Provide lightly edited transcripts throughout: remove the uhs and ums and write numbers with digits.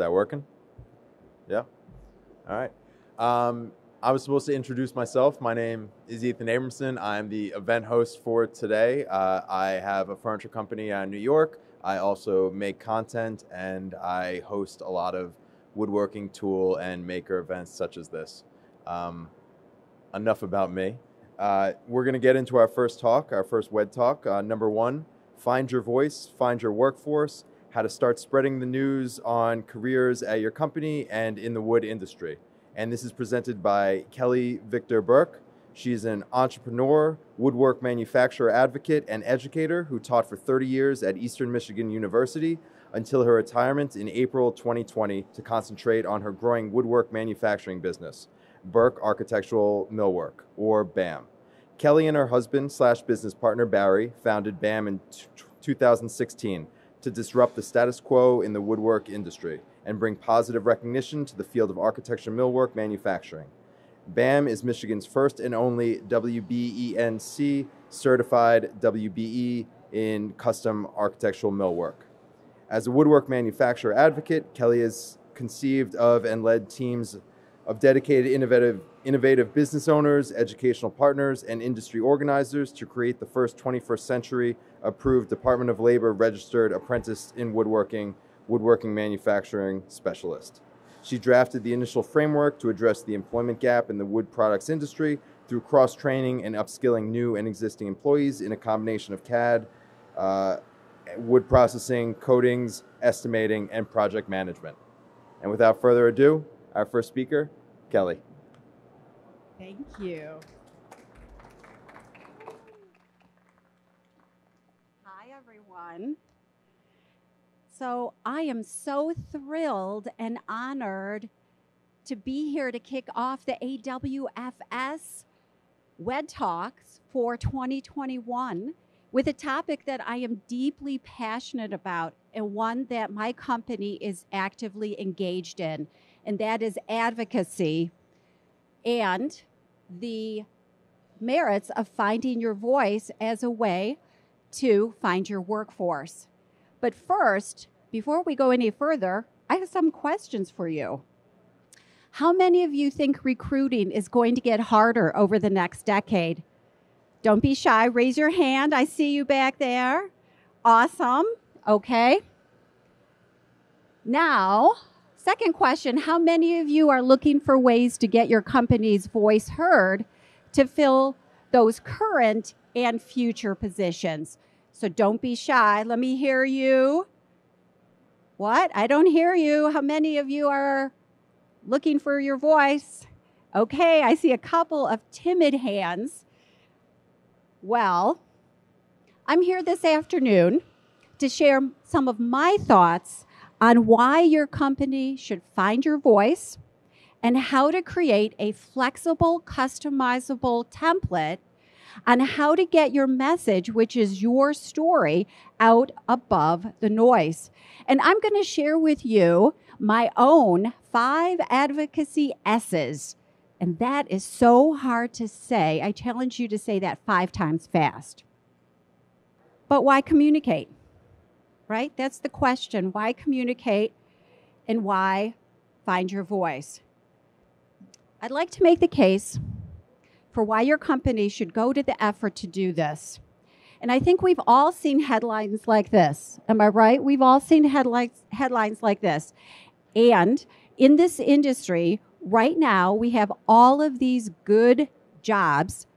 that working? Yeah? All right. I was supposed to introduce myself. My name is Ethan Abramson. I'm the event host for today. I have a furniture company out in New York. I also make content, and I host a lot of woodworking tool and maker events such as this. Enough about me. We're going to get into our first talk, our first WED Talk. Number 1, find your voice, find your workforce, how to start spreading the news on careers at your company and in the wood industry. And this is presented by Kelly Victor-Burke. She's an entrepreneur, woodwork manufacturer advocate, and educator who taught for 30 years at Eastern Michigan University until her retirement in April 2020 to concentrate on her growing woodwork manufacturing business, Burke Architectural Millwork, or BAM. Kelly and her husband / business partner Barry founded BAM in 2016 to disrupt the status quo in the woodwork industry and bring positive recognition to the field of architecture millwork manufacturing. BAM is Michigan's first and only WBENC certified WBE in custom architectural millwork. As a woodwork manufacturer advocate, Kelly has conceived of and led teams of dedicated, innovative business owners, educational partners, and industry organizers to create the first 21st century approved Department of Labor registered apprentice in woodworking, Woodworking Manufacturing Specialist. She drafted the initial framework to address the employment gap in the wood products industry through cross-training and upskilling new and existing employees in a combination of CAD, wood processing, coatings, estimating, and project management. And without further ado, our first speaker, Kelly. Thank you. Hi, everyone. So I am so thrilled and honored to be here to kick off the AWFS WED Talks for 2021 with a topic that I am deeply passionate about and one that my company is actively engaged in, and that is advocacy and the merits of finding your voice as a way to find your workforce. But first, before we go any further, I have some questions for you. How many of you think recruiting is going to get harder over the next decade? Don't be shy. Raise your hand. I see you back there. Awesome. Okay. Now, second question, how many of you are looking for ways to get your company's voice heard to fill those current and future positions? So don't be shy. Let me hear you. What? I don't hear you. How many of you are looking for your voice? Okay, I see a couple of timid hands. Well, I'm here this afternoon to share some of my thoughts on why your company should find your voice and how to create a flexible, customizable template on how to get your message, which is your story, out above the noise. And I'm going to share with you my own 5 advocacy S's. And that is so hard to say. I challenge you to say that 5 times fast. But why communicate? Right? That's the question. Why communicate and why find your voice? I'd like to make the case for why your company should go to the effort to do this. And I think we've all seen headlines like this. Am I right? We've all seen headlines like this. And in this industry, right now, we have all of these good jobs,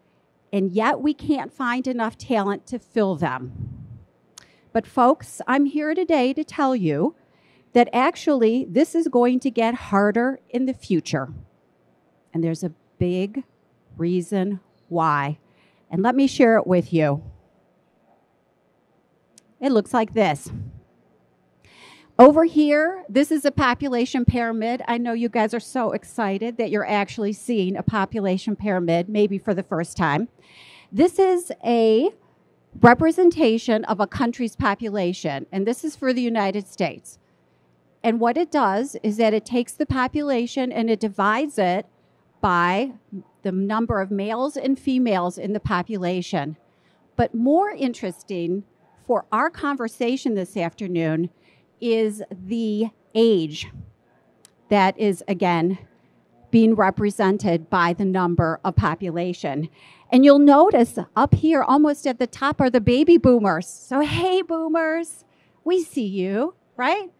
and yet we can't find enough talent to fill them. But folks, I'm here today to tell you that actually this is going to get harder in the future. And there's a big reason why. And let me share it with you. It looks like this. Over here, this is a population pyramid. I know you guys are so excited that you're actually seeing a population pyramid, maybe for the first time. This is a representation of a country's population, and this is for the United States. And what it does is that it takes the population and it divides it by the number of males and females in the population. But more interesting for our conversation this afternoon is the age. that is, again, being represented by the number of population. And you'll notice up here, almost at the top, are the baby boomers. So, hey, boomers, we see you, right?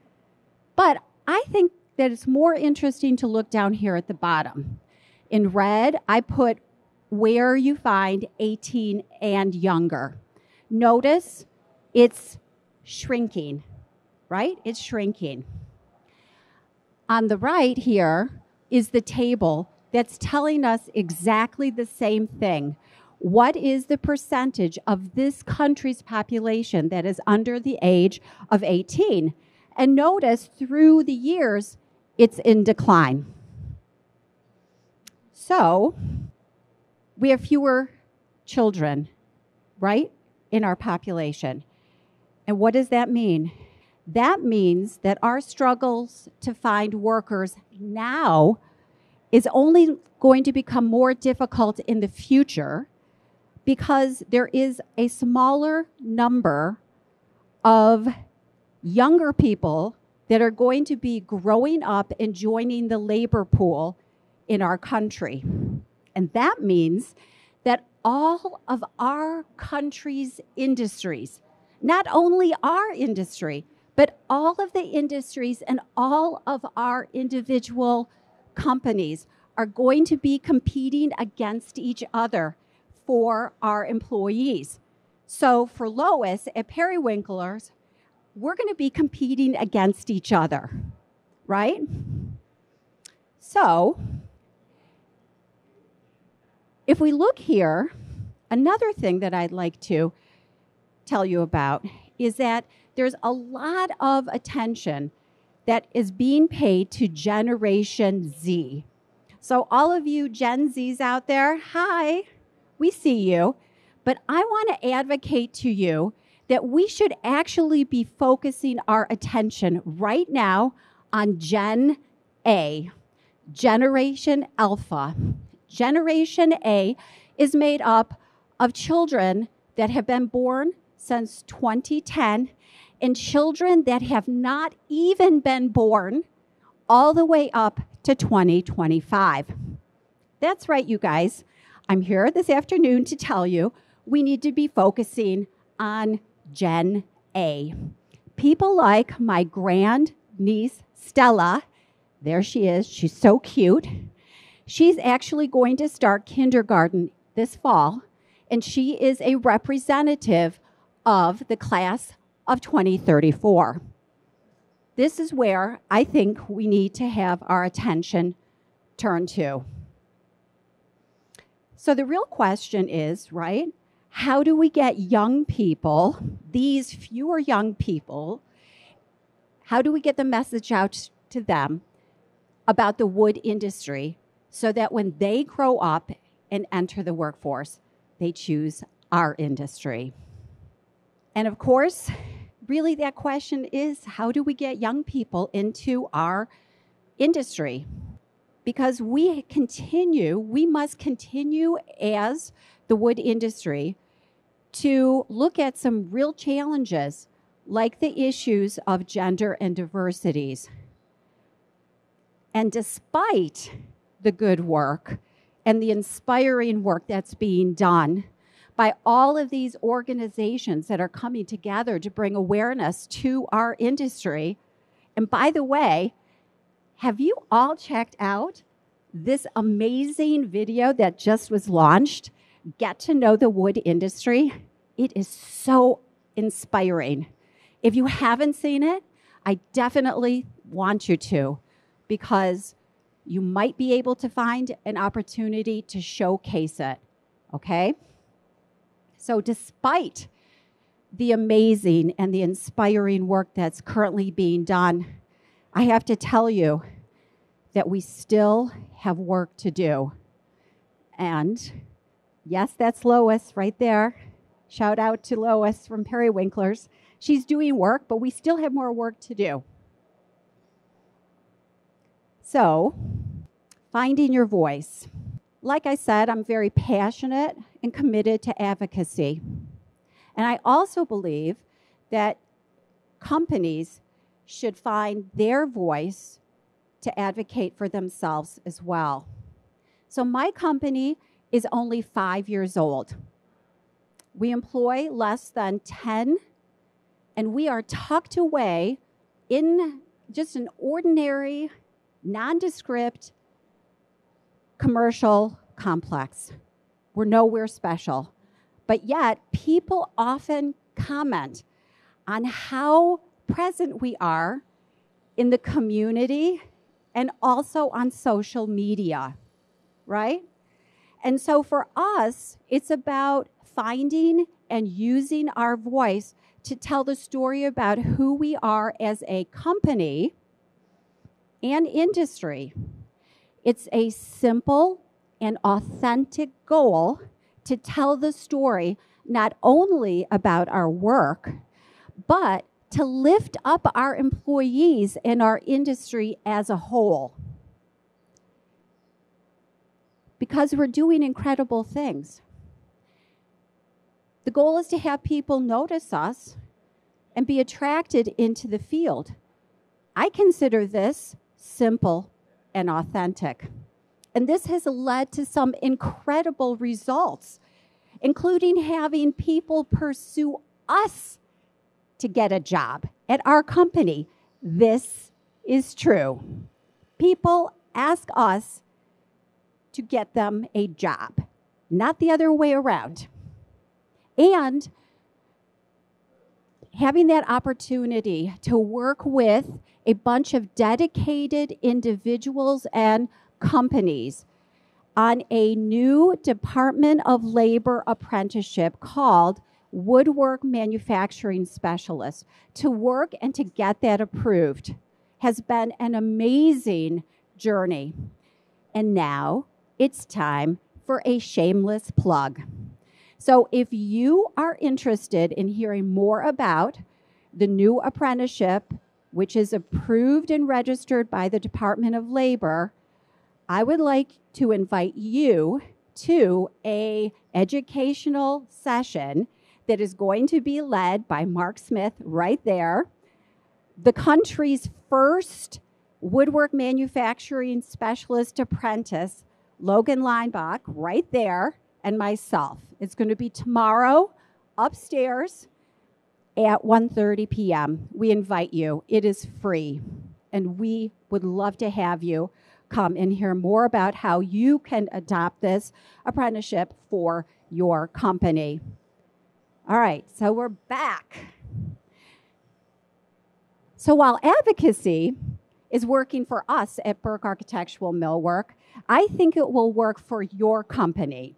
But I think that it's more interesting to look down here at the bottom. In red, I put where you find 18 and younger. Notice it's shrinking, right? It's shrinking. On the right here is the table that's telling us exactly the same thing. What is the percentage of this country's population that is under the age of 18? And notice through the years, it's in decline. So we have fewer children, right, in our population. And what does that mean? That means that our struggles to find workers now is only going to become more difficult in the future because there is a smaller number of younger people that are going to be growing up and joining the labor pool in our country. And that means that all of our country's industries, not only our industry, but all of the industries and all of our individual companies are going to be competing against each other for our employees. So for Lois at Periwinkler's, we're going to be competing against each other, right? So if we look here, another thing that I'd like to tell you about is that there's a lot of attention that is being paid to Generation Z. So all of you Gen Zs out there, hi, we see you. But I want to advocate to you that we should actually be focusing our attention right now on Gen A, Generation Alpha. Generation A is made up of children that have been born since 2010 and children that have not even been born all the way up to 2025. That's right, you guys. I'm here this afternoon to tell you we need to be focusing on Gen A. People like my grandniece, Stella, there she is, she's so cute. She's actually going to start kindergarten this fall, and she is a representative of the class of 2034. This is where I think we need to have our attention turned to. So the real question is, right, how do we get young people, these fewer young people, how do we get the message out to them about the wood industry so that when they grow up and enter the workforce, they choose our industry? And of course, really that question is, how do we get young people into our industry? Because we must continue as the wood industry to look at some real challenges like the issues of gender and diversities. And despite the good work and the inspiring work that's being done by all of these organizations that are coming together to bring awareness to our industry. And by the way, have you all checked out this amazing video that just was launched, Get to Know the Wood Industry? It is so inspiring. If you haven't seen it, I definitely want you to, because you might be able to find an opportunity to showcase it, okay? So despite the amazing and the inspiring work that's currently being done, I have to tell you that we still have work to do. And yes, that's Lois right there. Shout out to Lois from Periwinkler's. She's doing work, but we still have more work to do. So, finding your voice. Like I said, I'm very passionate and committed to advocacy. And I also believe that companies should find their voice to advocate for themselves as well. So my company is only 5 years old. We employ less than 10, and we are tucked away in just an ordinary, nondescript commercial complex. We're nowhere special. But yet, people often comment on how present we are in the community and also on social media, right? And so for us, it's about finding and using our voice to tell the story about who we are as a company and industry. It's a simple and authentic goal to tell the story not only about our work, but to lift up our employees and our industry as a whole. Because we're doing incredible things. The goal is to have people notice us and be attracted into the field. I consider this simple and authentic. And this has led to some incredible results, including having people pursue us to get a job at our company. This is true. People ask us to get them a job, not the other way around. And having that opportunity to work with a bunch of dedicated individuals and companies on a new Department of Labor apprenticeship called Woodwork Manufacturing Specialist, to work and to get that approved, has been an amazing journey. And now it's time for a shameless plug. So if you are interested in hearing more about the new apprenticeship, which is approved and registered by the Department of Labor, I would like to invite you to an educational session that is going to be led by Mark Smith right there, the country's first woodwork manufacturing specialist apprentice, Logan Leinbach, right there, and myself. It's going to be tomorrow upstairs at 1:30 p.m. We invite you. It is free, and we would love to have you come and hear more about how you can adopt this apprenticeship for your company. All right, so we're back. So while advocacy is working for us at Burke Architectural Millwork, I think it will work for your company.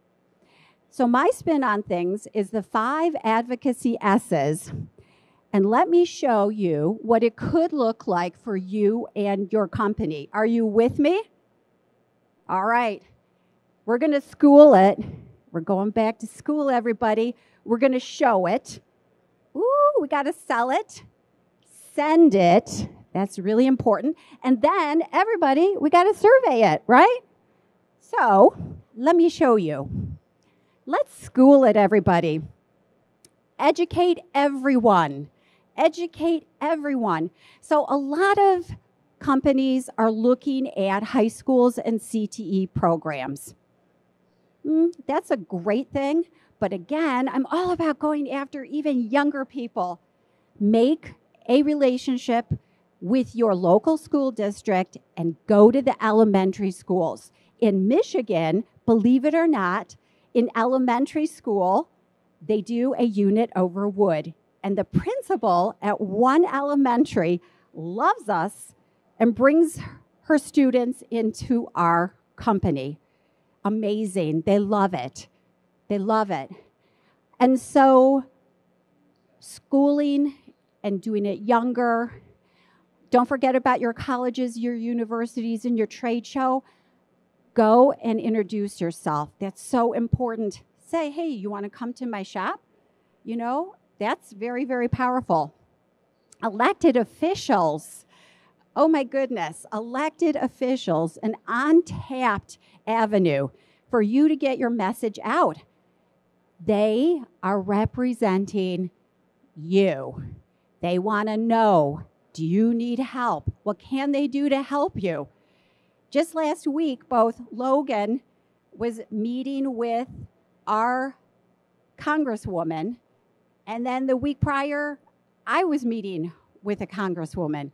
So my spin on things is the 5 advocacy S's. And let me show you what it could look like for you and your company. Are you with me? All right. We're going to school it. We're going back to school, everybody. We're going to show it. Ooh, we got to sell it. Send it. That's really important. And then, everybody, we got to survey it, right? So let me show you. Let's school it, everybody. Educate everyone. Educate everyone. So a lot of companies are looking at high schools and CTE programs. That's a great thing. But again, I'm all about going after even younger people. Make a relationship with your local school district and go to the elementary schools. In Michigan, believe it or not, in elementary school, they do a unit over wood. And the principal at one elementary loves us and brings her students into our company. Amazing. They love it. They love it. And so schooling and doing it younger. Don't forget about your colleges, your universities, and your trade show. Go and introduce yourself. That's so important. Say, hey, you want to come to my shop? You know, that's very, very powerful. Elected officials. Oh, my goodness. Elected officials, an untapped avenue for you to get your message out. They are representing you. They want to know, do you need help? What can they do to help you? Just last week, both Logan was meeting with our congresswoman, and then the week prior, I was meeting with a congresswoman.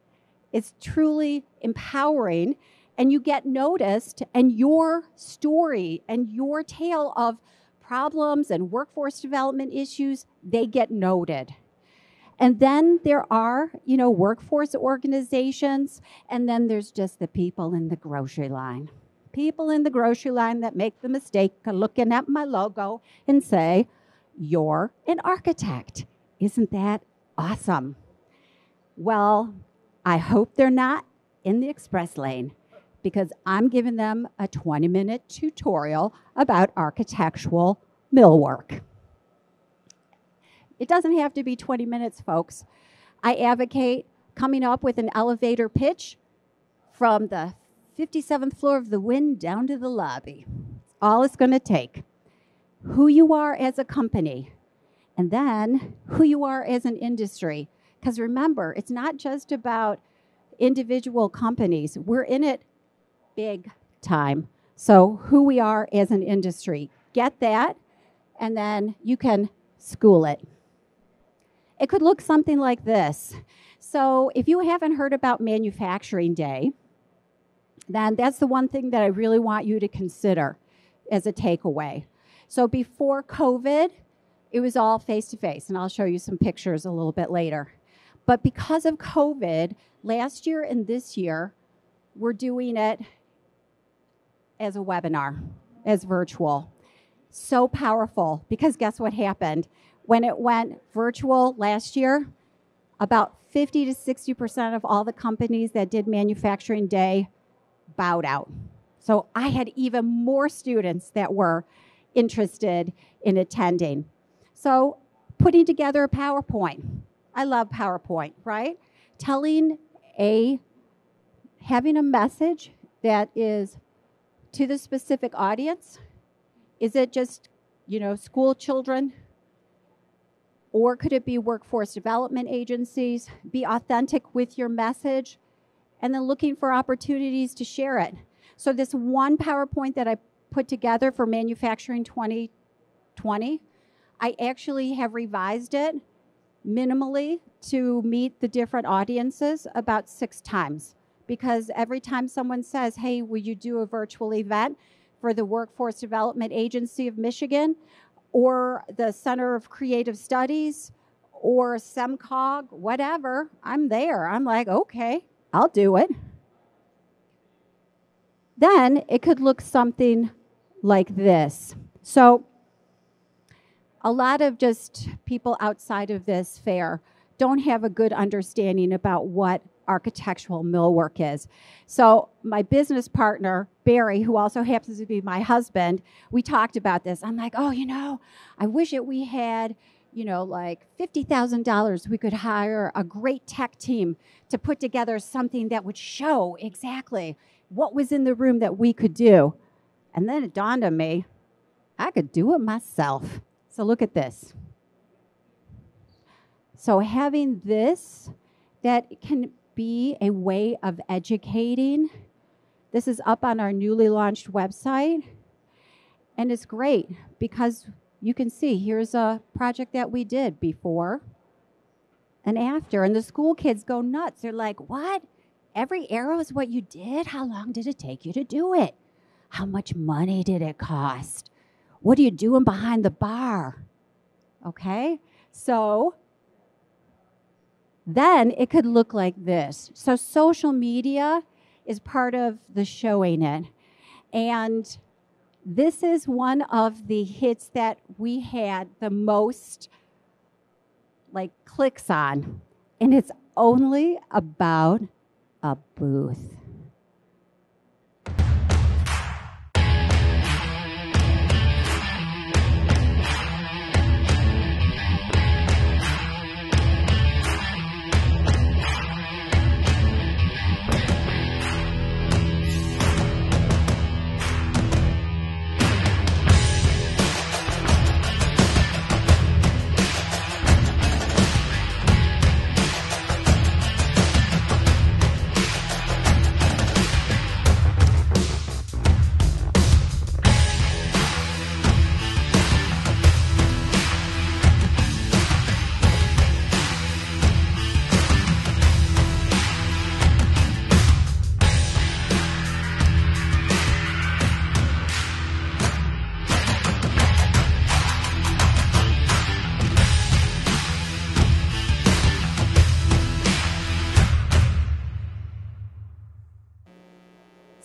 It's truly empowering, and you get noticed, and your story and your tale of problems and workforce development issues, they get noted. And then there are, you know, workforce organizations, and then there's just the people in the grocery line. People in the grocery line that make the mistake of looking at my logo and say, "You're an architect. Isn't that awesome?" Well, I hope they're not in the express lane, because I'm giving them a 20-minute tutorial about architectural millwork. It doesn't have to be 20 minutes, folks. I advocate coming up with an elevator pitch from the 57th floor of the Wynn down to the lobby. All it's going to take. Who you are as a company, and then who you are as an industry. Because remember, it's not just about individual companies. We're in it big time. So who we are as an industry. Get that, and then you can school it. It could look something like this. So if you haven't heard about Manufacturing Day, then that's the one thing that I really want you to consider as a takeaway. So before COVID, it was all face-to-face, and I'll show you some pictures a little bit later. But because of COVID, last year and this year, we're doing it as a webinar, as virtual. So powerful, because guess what happened? When it went virtual last year, about 50 to 60% of all the companies that did Manufacturing Day bowed out. So I had even more students that were interested in attending. So putting together a PowerPoint. I love PowerPoint, right? Having a message that is to the specific audience. Is it just, you know, school children? Or could it be workforce development agencies? Be authentic with your message, and then looking for opportunities to share it. So this one PowerPoint that I put together for Manufacturing 2020, I actually have revised it minimally to meet the different audiences about 6 times. Because every time someone says, "Hey, will you do a virtual event for the Workforce Development Agency of Michigan, or the Center of Creative Studies, or SEMCOG, whatever," I'm there. I'm like, okay, I'll do it. Then it could look something like this. So a lot of just people outside of this fair don't have a good understanding about what architectural millwork is. So my business partner, Barry, who also happens to be my husband, we talked about this. I'm like, oh, you know, I wish that we had, you know, like $50,000, we could hire a great tech team to put together something that would show exactly what was in the room that we could do. And then it dawned on me, I could do it myself. So look at this. So having this, that can be a way of educating. This is up on our newly launched website. And it's great because you can see, here's a project that we did before and after. And the school kids go nuts. They're like, what? Every arrow is what you did? How long did it take you to do it? How much money did it cost? What are you doing behind the bar? Okay, so then it could look like this. So social media is part of the showing it. And this is one of the hits that we had the most like clicks on. And it's only about a booth.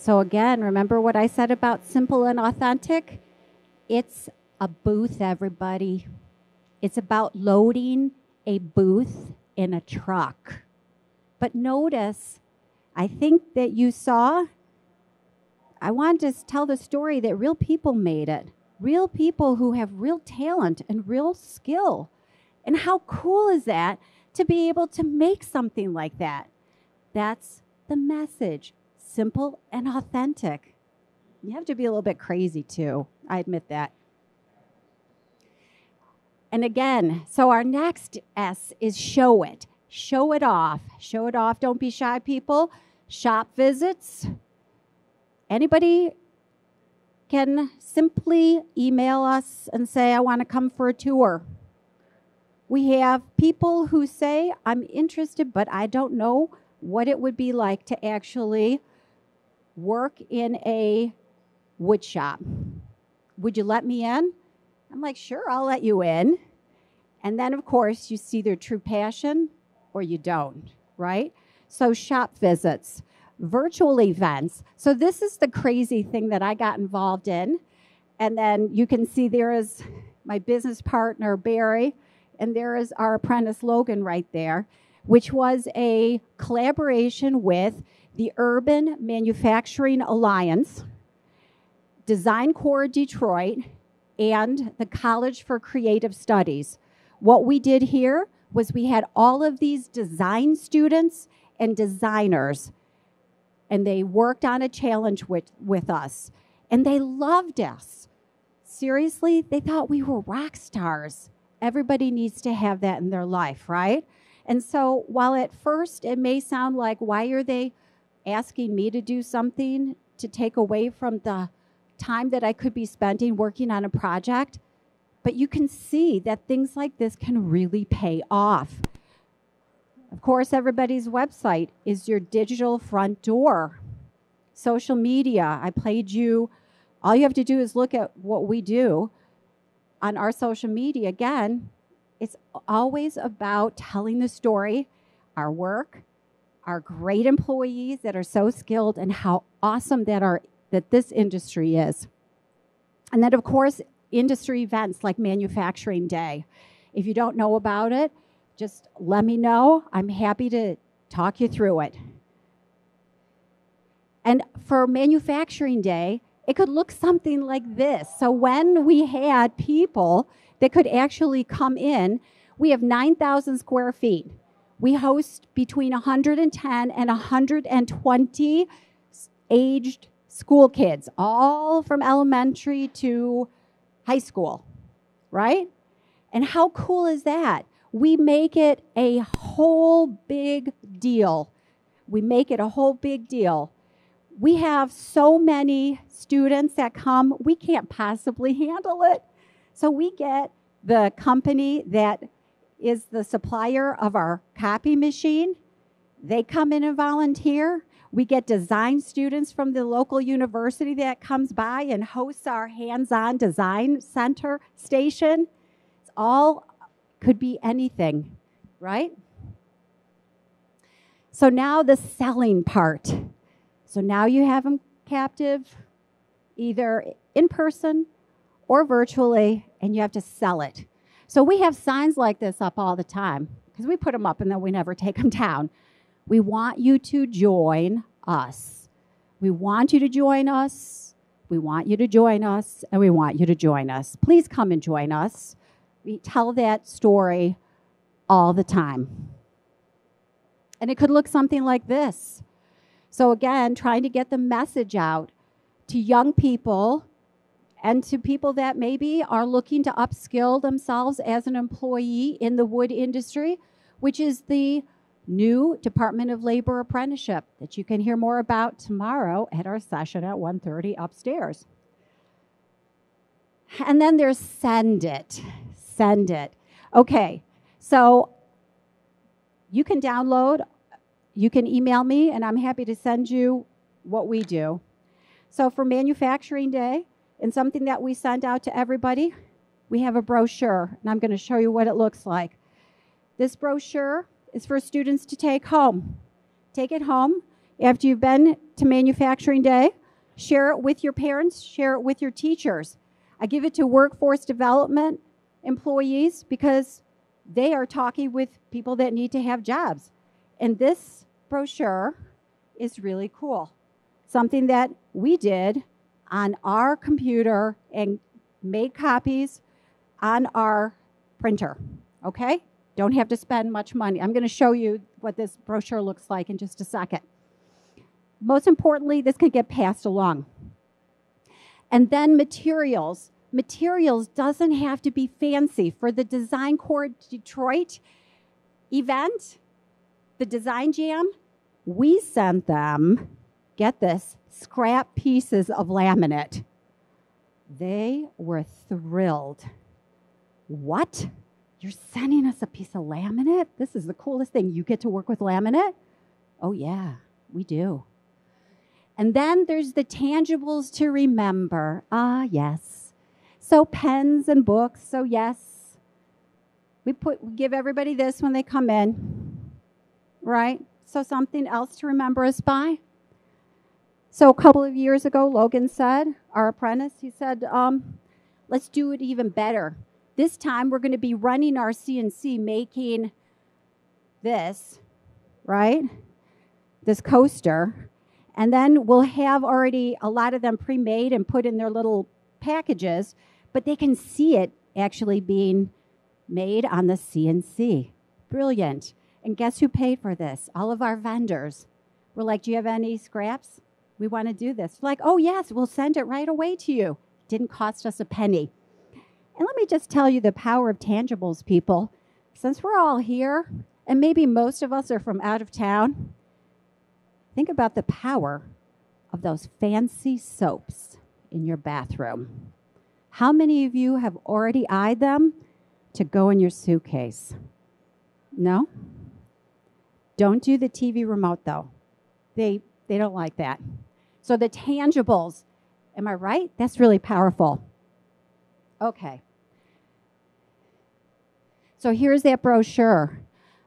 So again, remember what I said about simple and authentic? It's a booth, everybody. It's about loading a booth in a truck. But notice, I think that you saw, I want to just tell the story that real people made it. Real people who have real talent and real skill. And how cool is that to be able to make something like that? That's the message. Simple and authentic. You have to be a little bit crazy too. I admit that. And again, so our next S is show it. Show it off. Show it off. Don't be shy, people. Shop visits. Anybody can simply email us and say, I want to come for a tour. We have people who say, I'm interested, but I don't know what it would be like to actually work in a wood shop. Would you let me in? I'm like, sure, I'll let you in. And then, of course, you see their true passion or you don't, right? So shop visits, virtual events. So this is the crazy thing that I got involved in. And then you can see there is my business partner, Barry, and there is our apprentice, Logan, right there, which was a collaboration with the Urban Manufacturing Alliance, Design Core Detroit, and the College for Creative Studies. What we did here was we had all of these design students and designers, and they worked on a challenge with us, and they loved us. Seriously, they thought we were rock stars. Everybody needs to have that in their life, right? And so while at first it may sound like, why are they asking me to do something to take away from the time that I could be spending working on a project? But you can see that things like this can really pay off. Of course, everybody's website is your digital front door. Social media, I played you. All you have to do is look at what we do on our social media. Again, it's always about telling the story, our work, our great employees that are so skilled and how awesome that this industry is. And then, of course, industry events like Manufacturing Day. If you don't know about it, just let me know. I'm happy to talk you through it. And for Manufacturing Day, it could look something like this. So when we had people that could actually come in, we have 9,000 square feet. We host between 110 and 120 aged school kids, all from elementary to high school, right? And how cool is that? We make it a whole big deal. We make it a whole big deal. We have so many students that come, we can't possibly handle it. So we get the company that is the supplier of our copy machine. They come in and volunteer. We get design students from the local university that comes by and hosts our hands-on design center station. It's all could be anything, right? So now the selling part. So now you have them captive, either in person or virtually, and you have to sell it. So we have signs like this up all the time because we put them up and then we never take them down. We want you to join us. We want you to join us. We want you to join us. And we want you to join us. Please come and join us. We tell that story all the time. And it could look something like this. So again, trying to get the message out to young people and to people that maybe are looking to upskill themselves as an employee in the wood industry, which is the new Department of Labor apprenticeship that you can hear more about tomorrow at our session at 1:30 upstairs. And then there's send it. Send it. Okay, so you can download, you can email me, and I'm happy to send you what we do. So for Manufacturing Day, and something that we send out to everybody, we have a brochure, and I'm going to show you what it looks like. This brochure is for students to take home. Take it home. After you've been to Manufacturing Day, share it with your parents, share it with your teachers. I give it to workforce development employees because they are talking with people that need to have jobs. And this brochure is really cool. Something that we did on our computer and made copies on our printer, okay? Don't have to spend much money. I'm gonna show you what this brochure looks like in just a second. Most importantly, this can get passed along. And then materials. Materials doesn't have to be fancy. For the Design Core Detroit event, the Design Jam, we sent them, get this, scrap pieces of laminate. They were thrilled. What? You're sending us a piece of laminate? This is the coolest thing. You get to work with laminate? Oh yeah, we do. And then there's the tangibles to remember. Ah, yes. So pens and books, so yes. We give everybody this when they come in, right? So something else to remember us by. So a couple of years ago, Logan said, our apprentice, he said, let's do it even better. This time we're gonna be running our CNC, making this, right? This coaster. And then we'll have already a lot of them pre-made and put in their little packages, but they can see it actually being made on the CNC. Brilliant. And guess who paid for this? All of our vendors. We're like, do you have any scraps? We want to do this. Like, oh yes, we'll send it right away to you. Didn't cost us a penny. And let me just tell you the power of tangibles, people. Since we're all here, and maybe most of us are from out of town, think about the power of those fancy soaps in your bathroom. How many of you have already eyed them to go in your suitcase? No? Don't do the TV remote, though. They don't like that. So the tangibles, am I right? That's really powerful. Okay. So here's that brochure.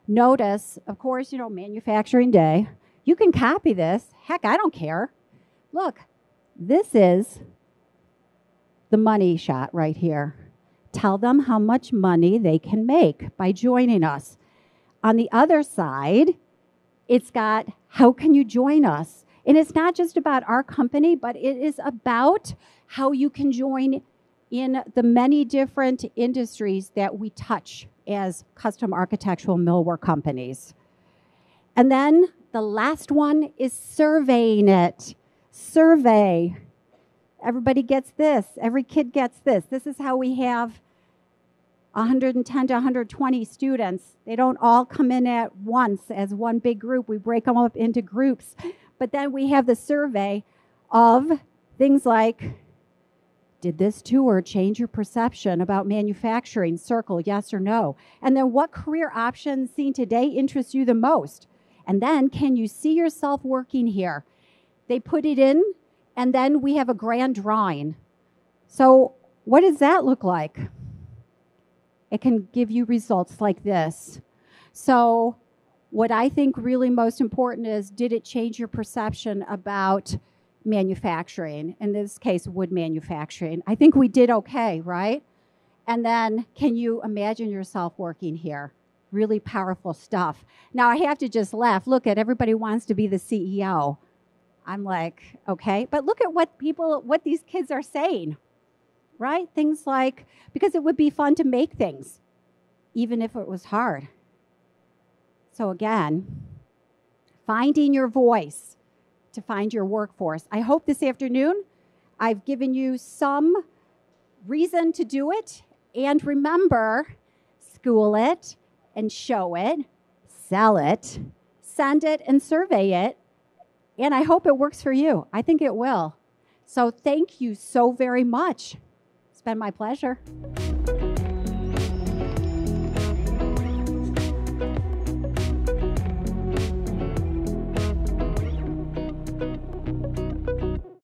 Notice, of course, you know, Manufacturing Day. You can copy this. Heck, I don't care. Look, this is the money shot right here. Tell them how much money they can make by joining us. On the other side, it's got how can you join us? And it's not just about our company, but it is about how you can join in the many different industries that we touch as custom architectural millwork companies. And then the last one is surveying it. Survey. Everybody gets this. Every kid gets this. This is how we have 110 to 120 students. They don't all come in at once as one big group. We break them up into groups. But then we have the survey of things like, did this tour change your perception about manufacturing? Circle, yes or no. And then what career options seen today interest you the most? And then, can you see yourself working here? They put it in, and then we have a grand drawing. So what does that look like? It can give you results like this. So what I think really most important is, did it change your perception about manufacturing? In this case, wood manufacturing. I think we did okay, right? And then, can you imagine yourself working here? Really powerful stuff. Now, I have to just laugh. Look at everybody wants to be the CEO. I'm like, okay. But look at what these kids are saying, right? Things like, because it would be fun to make things, even if it was hard. So again, finding your voice to find your workforce. I hope this afternoon I've given you some reason to do it. And remember, school it and show it, sell it, send it and survey it. And I hope it works for you. I think it will. So thank you so very much. It's been my pleasure.